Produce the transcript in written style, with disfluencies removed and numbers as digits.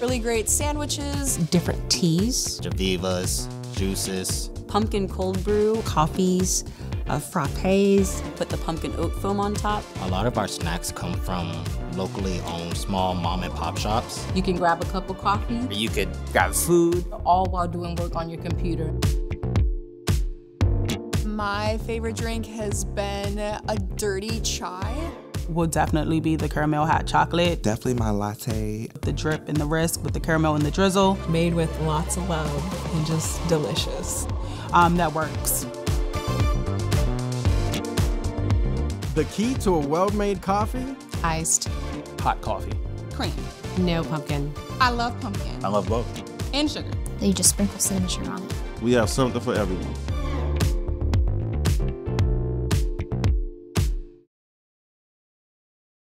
Really great sandwiches. Different teas. Gevas, juices. Pumpkin cold brew. Coffees, frappes. Put the pumpkin oat foam on top. A lot of our snacks come from locally owned small mom and pop shops. You can grab a cup of coffee. You could grab food. All while doing work on your computer. My favorite drink has been a dirty chai. Will definitely be the caramel hot chocolate. Definitely my latte. The drip and the risk with the caramel and the drizzle. Made with lots of love and just delicious. That works. The key to a well-made coffee? Iced. Hot coffee. Cream. No pumpkin. I love pumpkin. I love both. And sugar. They just sprinkle cinnamon sugar on it. We have something for everyone.